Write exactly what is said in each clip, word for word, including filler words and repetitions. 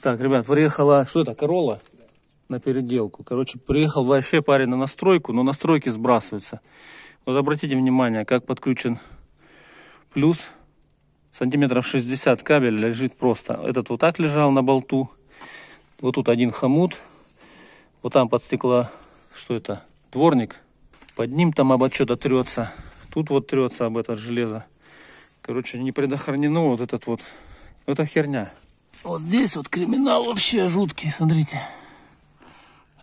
Так, ребят, приехала, что это, Королла? Да. На переделку. Короче, приехал вообще парень на настройку, но настройки сбрасываются. Вот обратите внимание, как подключен плюс. Сантиметров шестьдесят кабель лежит просто. Этот вот так лежал на болту. Вот тут один хомут. Вот там под стекло, что это, дворник. Под ним там об что-то трется. Тут вот трется об это железо. Короче, не предохранено вот этот вот. Это херня. Вот здесь вот криминал вообще жуткий, смотрите.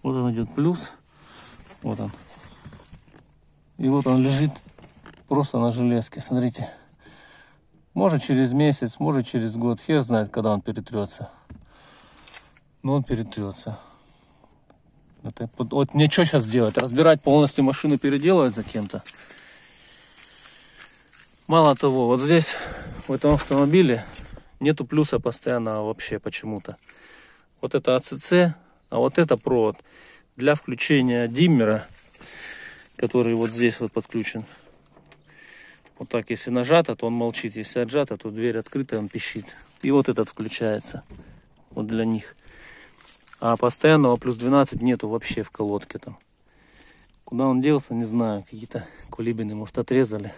Вот он идет плюс. Вот он. И вот он лежит просто на железке, смотрите. Может через месяц, может через год. Хер знает, когда он перетрется. Но он перетрется. Это, вот мне что сейчас делать? Разбирать полностью машину, переделывать за кем-то? Мало того, вот здесь, в этом автомобиле, нету плюса постоянно вообще почему-то. Вот это АЦЦ, а вот это провод для включения диммера, который вот здесь вот подключен. Вот так, если нажато, то он молчит. Если отжато, то дверь открыта, он пищит. И вот этот включается. Вот для них. А постоянного плюс двенадцать нету вообще в колодке там. Куда он делся, не знаю. Какие-то кулибины, может, отрезали.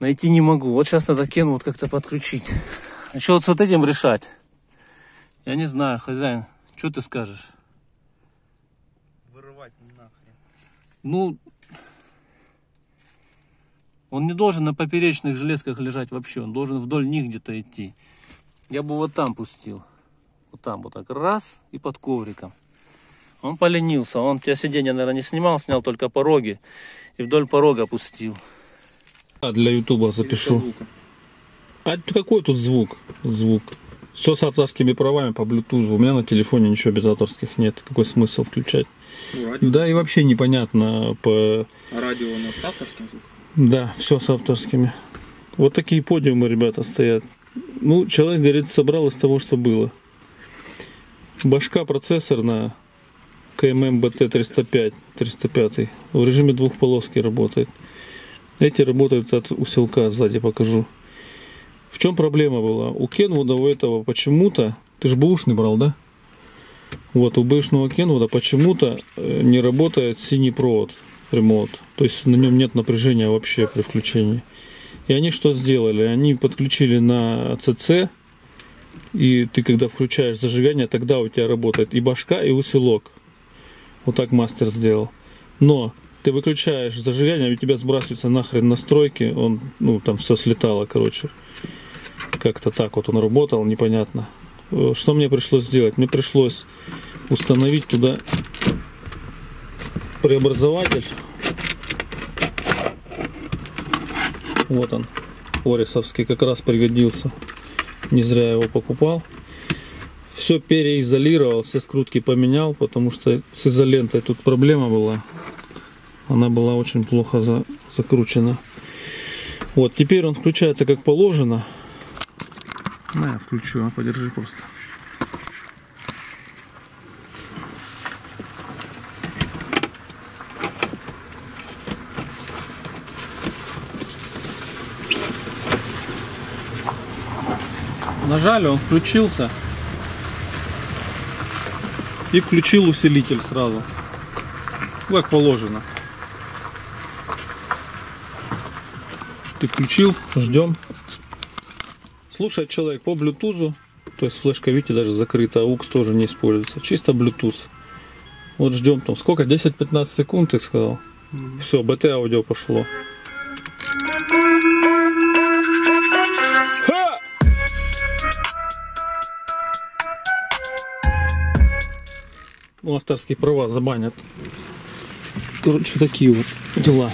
Найти не могу. Вот сейчас надо Кенвуд как-то подключить. А что вот с вот этим решать? Я не знаю, хозяин. Что ты скажешь? Вырывать нахрен. Ну... Он не должен на поперечных железках лежать вообще. Он должен вдоль них где-то идти. Я бы вот там пустил. Вот там вот так. Раз. И под ковриком. Он поленился. Он у тебя сиденье, наверное, не снимал. Снял только пороги. И вдоль порога пустил. А для ютуба запишу. А какой тут звук? Звук. Все с авторскими правами по блютузу. У меня на телефоне ничего без авторских нет. Какой смысл включать? Радио. Да и вообще непонятно по... Радио у нас с авторским звуком? Да, все с авторскими. Вот такие подиумы, ребята, стоят. Ну, человек, говорит, собрал из того, что было. Башка процессорная КММ-БТ триста пять в режиме двухполоски работает. Эти работают от усилка, сзади покажу. В чем проблема была? У Кенвуда у этого почему-то... Ты же бэушный брал, да? Вот, у бэушного Кенвуда почему-то не работает синий провод. Ремонт, то есть на нем нет напряжения вообще при включении. И они что сделали? Они подключили на АЦЦ, и ты когда включаешь зажигание, тогда у тебя работает и башка, и усилок. Вот так мастер сделал. Но ты выключаешь зажигание, у тебя сбрасываются нахрен настройки, он, ну, там все слетало, короче. Как-то так вот он работал, непонятно. Что мне пришлось сделать? Мне пришлось установить туда преобразователь. Вот он, орисовский, как раз пригодился, не зря его покупал. Все переизолировал, все скрутки поменял, потому что с изолентой тут проблема была, она была очень плохо закручена. Вот теперь он включается как положено. Ну, я включу, подержи просто. Нажали, он включился и включил усилитель сразу, как положено. Ты включил, ждем. Слушает человек по блютузу, то есть флешка, видите, даже закрыта, аукс тоже не используется, чисто блютуз. Вот ждем там сколько, десять-пятнадцать секунд, ты сказал. Mm-hmm. Все, БТ аудио пошло. Ну, авторские права забанят. Короче, такие вот дела.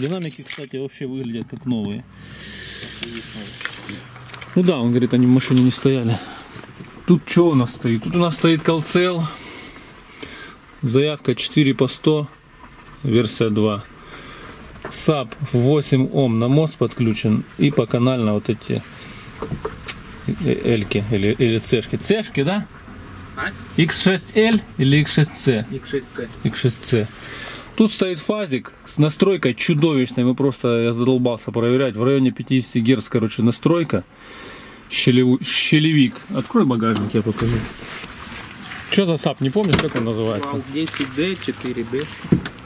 Динамики, кстати, вообще выглядят как новые. Ну да, он говорит, они в машине не стояли. Тут что у нас стоит? Тут у нас стоит Колцел. Заявка четыре по сто. Версия два. САП восемь Ом на мост подключен. И по канально вот эти эльки или, или цешки. Цешки, да? икс шесть эль или икс шесть си? икс шесть си. икс шесть си. Тут стоит фазик с настройкой чудовищной. Мы просто, я задолбался проверять. В районе пятидесяти герц, короче, настройка. щелеву... щелевик. Открой багажник, я покажу. Что за САП, не помнишь, как он называется? десять дэ, четыре дэ.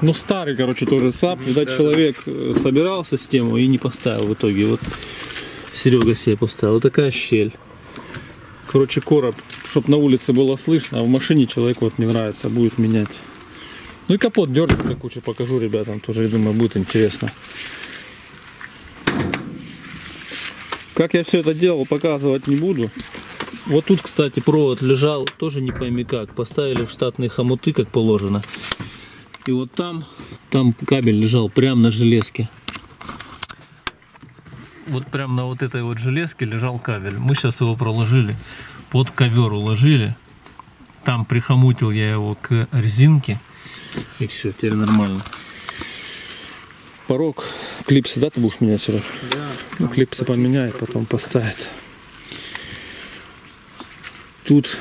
Ну, старый, короче, тоже САП. Видать, да, человек да. собирал систему и не поставил в итоге. Вот Серега себе поставил. Вот такая щель. Короче, короб, чтобы на улице было слышно, а в машине человеку вот не нравится, будет менять. Ну и капот дернет на кучу, покажу ребятам тоже, я думаю, будет интересно. Как я все это делал, показывать не буду. Вот тут, кстати, провод лежал, тоже не пойми как. Поставили в штатные хомуты, как положено. И вот там, там кабель лежал прямо на железке. Вот прямо на вот этой вот железке лежал кабель. Мы сейчас его проложили, под ковер уложили. Там прихомутил я его к резинке. И все, теперь нормально. Порог клипсы, да, ты будешь менять вчера? Да. Ну, клипсы поменяй, потом поставить. Тут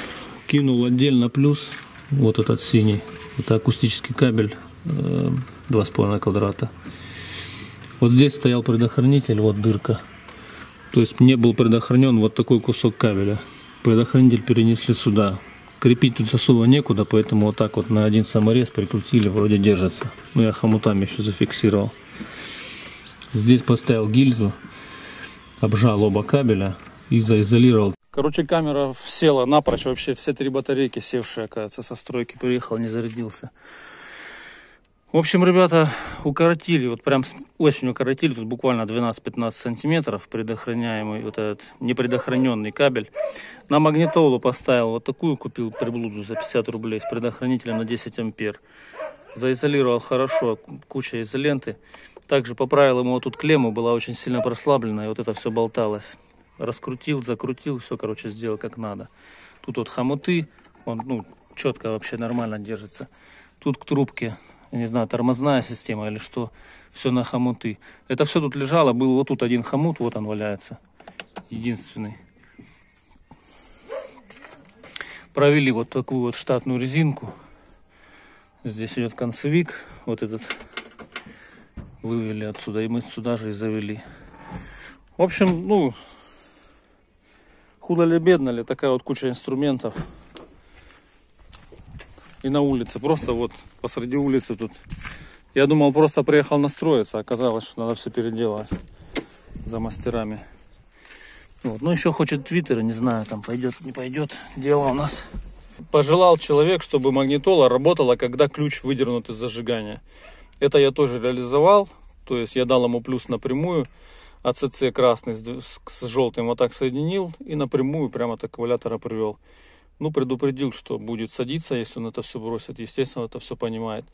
кинул отдельно плюс вот этот синий, это акустический кабель два с половиной квадрата. Вот здесь стоял предохранитель, вот дырка, то есть не был предохранен вот такой кусок кабеля, предохранитель перенесли сюда, крепить тут особо некуда, поэтому вот так вот на один саморез прикрутили, вроде держится, но я хомутами еще зафиксировал. Здесь поставил гильзу, обжал оба кабеля и заизолировал. Короче, камера села напрочь, вообще все три батарейки севшие, оказывается, со стройки приехал, не зарядился. В общем, ребята, укоротили, вот прям очень укоротили, тут буквально двенадцать-пятнадцать сантиметров предохраняемый, вот этот непредохраненный кабель. На магнитолу поставил вот такую, купил приблуду за пятьдесят рублей с предохранителем на десять ампер. Заизолировал хорошо, куча изоленты. Также поправил ему вот тут клемму, была очень сильно прослаблена, и вот это все болталось. Раскрутил, закрутил, все, короче, сделал как надо. Тут вот хомуты, он, ну, четко вообще нормально держится. Тут к трубке, я не знаю, тормозная система или что, все на хомуты. Это все тут лежало, был вот тут один хомут, вот он валяется, единственный. Провели вот такую вот штатную резинку. Здесь идет концевик, вот этот вывели отсюда, и мы сюда же и завели. В общем, ну... худо ли, бедно ли, такая вот куча инструментов. И на улице, просто вот посреди улицы тут. Я думал, просто приехал настроиться, оказалось, что надо все переделать за мастерами. Вот. Ну, еще хочет твиттер, не знаю, там пойдет, не пойдет, дело у нас. Пожелал человек, чтобы магнитола работала, когда ключ выдернут из зажигания. Это я тоже реализовал, то есть я дал ему плюс напрямую. АЦЦ красный с, с желтым вот так соединил и напрямую прямо так аккумулятора привел. Ну, предупредил, что будет садиться, если он это все бросит. Естественно, это все понимает.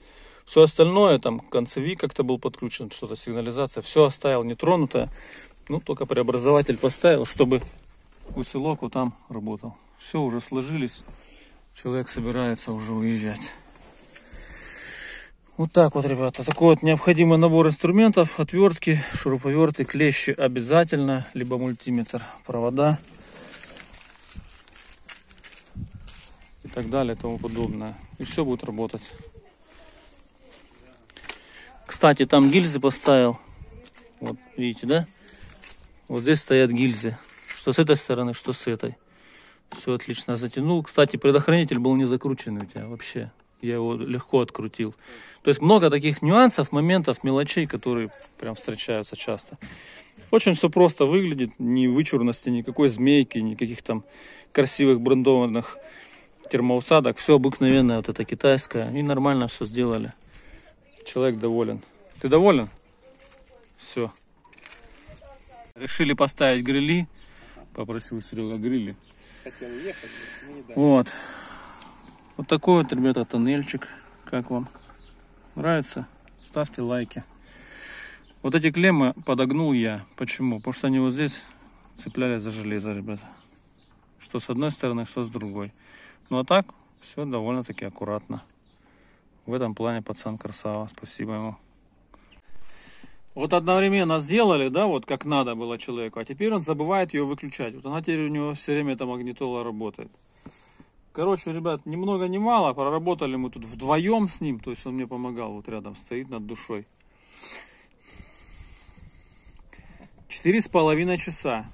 Все остальное, там, концевик как-то был подключен, что-то сигнализация. Все оставил нетронутое. Ну, только преобразователь поставил, чтобы усилок вот там работал. Все, уже сложились. Человек собирается уже уезжать. Вот так вот, ребята, такой вот необходимый набор инструментов, отвертки, шуруповерты, клещи обязательно, либо мультиметр, провода и так далее, и тому подобное. И все будет работать. Кстати, там гильзы поставил, вот видите, да? Вот здесь стоят гильзы, что с этой стороны, что с этой. Все отлично затянул. Кстати, предохранитель был не закрученный у тебя вообще. Я его легко открутил. То есть много таких нюансов, моментов, мелочей, которые прям встречаются часто. Очень все просто выглядит. Ни вычурности, никакой змейки, никаких там красивых брендованных термоусадок. Все обыкновенное, вот это китайское. И нормально все сделали. Человек доволен. Ты доволен? Все. Решили поставить грили. Попросил Серега грили. Хотел ехать, но не дали. Вот. Вот такой вот, ребята, тоннельчик. Как вам? Нравится? Ставьте лайки. Вот эти клеммы подогнул я. Почему? Потому что они вот здесь цеплялись за железо, ребята. Что с одной стороны, что с другой. Ну а так, все довольно-таки аккуратно. В этом плане пацан красава. Спасибо ему. Вот одновременно сделали, да, вот как надо было человеку. А теперь он забывает ее выключать. Вот она теперь у него все время эта магнитола работает. Короче, ребят, ни много ни мало, проработали мы тут вдвоем с ним, то есть он мне помогал, вот рядом стоит над душой. Четыре с половиной часа,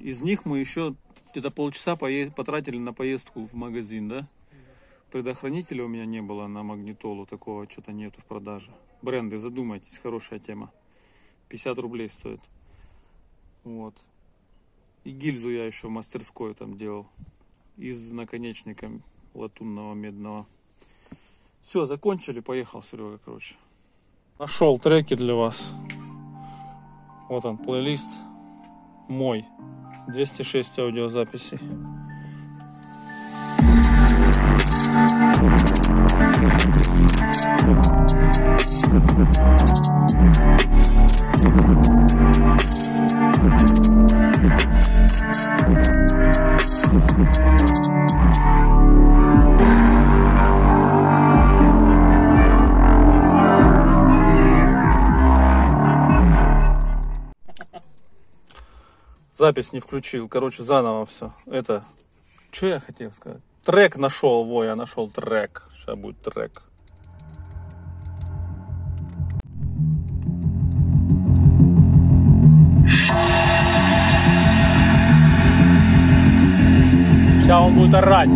из них мы еще где-то полчаса потратили на поездку в магазин, да? Предохранителя у меня не было на магнитолу, такого что-то нету в продаже. Бренды, задумайтесь, хорошая тема. пятьдесят рублей стоит. Вот. И гильзу я еще в мастерской там делал. Из наконечника латунного, медного. Все, закончили, поехал, Серега, короче. Нашел треки для вас. Вот он, плейлист мой. двести шесть аудиозаписей. Запись не включил, короче, заново все. Это, что я хотел сказать? Трек нашел, во, я нашел трек. Сейчас будет трек. Сейчас он будет орать.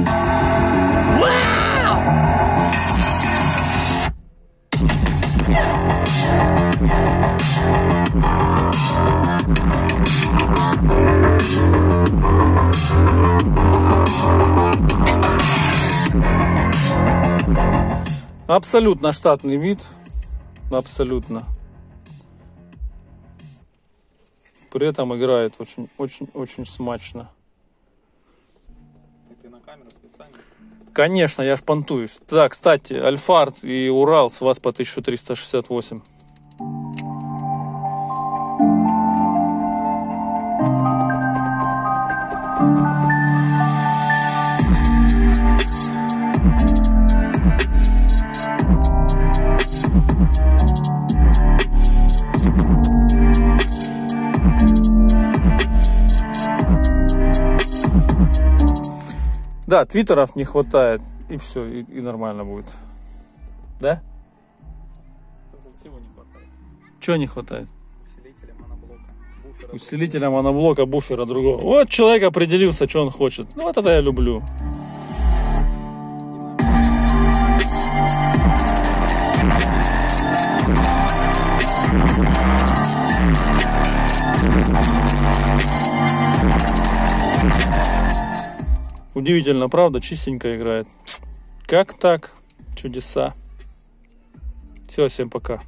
Абсолютно штатный вид, абсолютно. При этом играет очень, очень, очень смачно. Ты на камеру специально? Конечно, я шпантуюсь. Да, кстати, Альфард и Урал с вас по тысяча триста шестьдесят восемь. Да, твиттеров не хватает, и все, и, и нормально будет. Да? Всего не хватает. Чего не хватает? Усилителя моноблока, буфера. Усилителя другого. моноблока, буфера другого. Вот человек определился, что он хочет. Ну вот это я люблю. Удивительно, правда, чистенько играет. Как так? Чудеса. Все, всем пока.